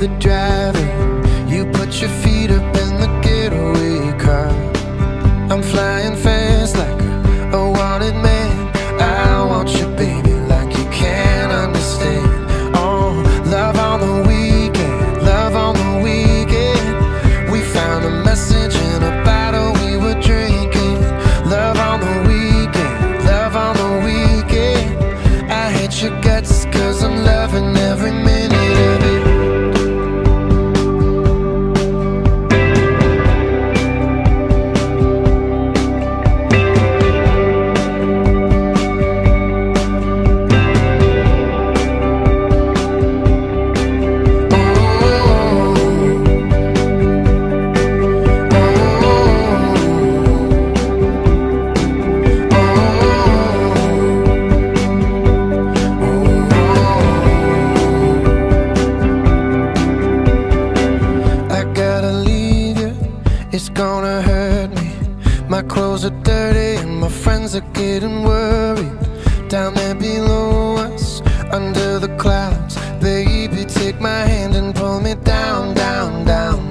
the driver, you put your feet up in the getaway car. I'm flying fast like a wanted man. I want you, baby, like you can't understand. Oh, love on the weekend, love on the weekend. We found a message in a bottle we were drinking. Love on the weekend, love on the weekend. I hate your guts 'cause I'm loving every minute of it. It's gonna hurt me. My clothes are dirty and my friends are getting worried. Down there below us, under the clouds, baby, take my hand and pull me down, down, down.